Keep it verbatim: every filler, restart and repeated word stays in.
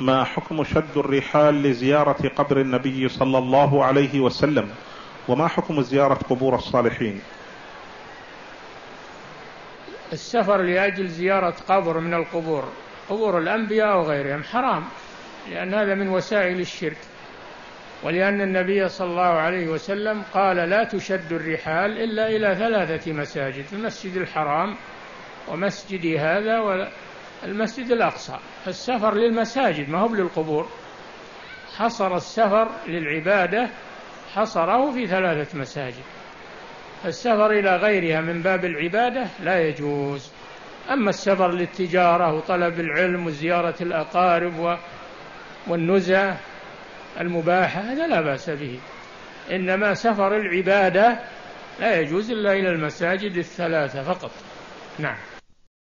ما حكم شد الرحال لزيارة قبر النبي صلى الله عليه وسلم، وما حكم زيارة قبور الصالحين؟ السفر لأجل زيارة قبر من القبور، قبور الأنبياء وغيرهم، حرام، لأن هذا من وسائل الشرك، ولأن النبي صلى الله عليه وسلم قال لا تشد الرحال إلا إلى ثلاثة مساجد، المسجد الحرام ومسجدي هذا والمسجد الأقصى. السفر للمساجد ما هو للقبور. حصر السفر للعبادة حصره في ثلاثة مساجد، السفر إلى غيرها من باب العبادة لا يجوز. أما السفر للتجارة وطلب العلم وزيارة الأقارب والنزع المباحة هذا لا بأس به، إنما سفر العبادة لا يجوز إلا إلى المساجد الثلاثة فقط. نعم.